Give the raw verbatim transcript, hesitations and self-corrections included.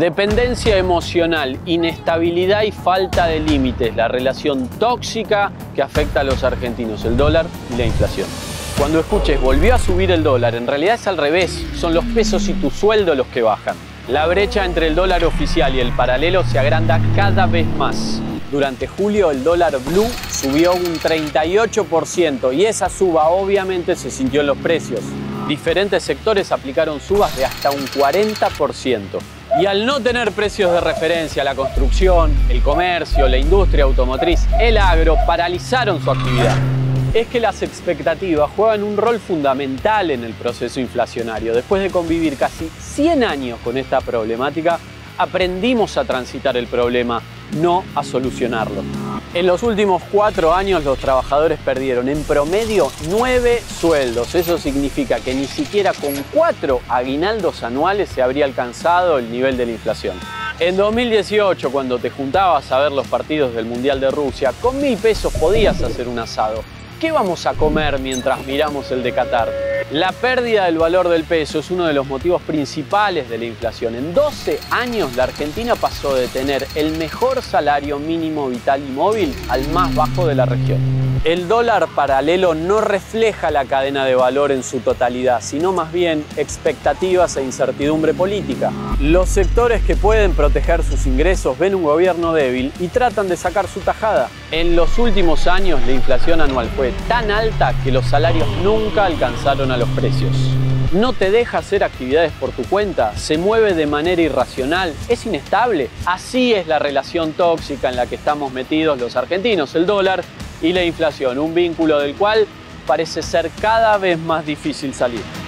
Dependencia emocional, inestabilidad y falta de límites, la relación tóxica que afecta a los argentinos, el dólar y la inflación. Cuando escuches volvió a subir el dólar, en realidad es al revés, son los pesos y tu sueldo los que bajan. La brecha entre el dólar oficial y el paralelo se agranda cada vez más. Durante julio el dólar blue subió un treinta y ocho por ciento y esa suba obviamente se sintió en los precios. Diferentes sectores aplicaron subas de hasta un cuarenta por ciento. Y al no tener precios de referencia, la construcción, el comercio, la industria automotriz, el agro, paralizaron su actividad. Es que las expectativas juegan un rol fundamental en el proceso inflacionario. Después de convivir casi cien años con esta problemática, aprendimos a transitar el problema, no a solucionarlo. En los últimos cuatro años los trabajadores perdieron en promedio nueve sueldos. Eso significa que ni siquiera con cuatro aguinaldos anuales se habría alcanzado el nivel de la inflación. En dos mil dieciocho, cuando te juntabas a ver los partidos del Mundial de Rusia, con mil pesos podías hacer un asado. ¿Qué vamos a comer mientras miramos el de Qatar? La pérdida del valor del peso es uno de los motivos principales de la inflación. En doce años la Argentina pasó de tener el mejor salario mínimo vital y móvil al más bajo de la región. El dólar paralelo no refleja la cadena de valor en su totalidad, sino más bien expectativas e incertidumbre política. Los sectores que pueden proteger sus ingresos ven un gobierno débil y tratan de sacar su tajada. En los últimos años la inflación anual fue tan alta que los salarios nunca alcanzaron a los precios. No te deja hacer actividades por tu cuenta, se mueve de manera irracional, es inestable. Así es la relación tóxica en la que estamos metidos los argentinos, el dólar y la inflación, un vínculo del cual parece ser cada vez más difícil salir.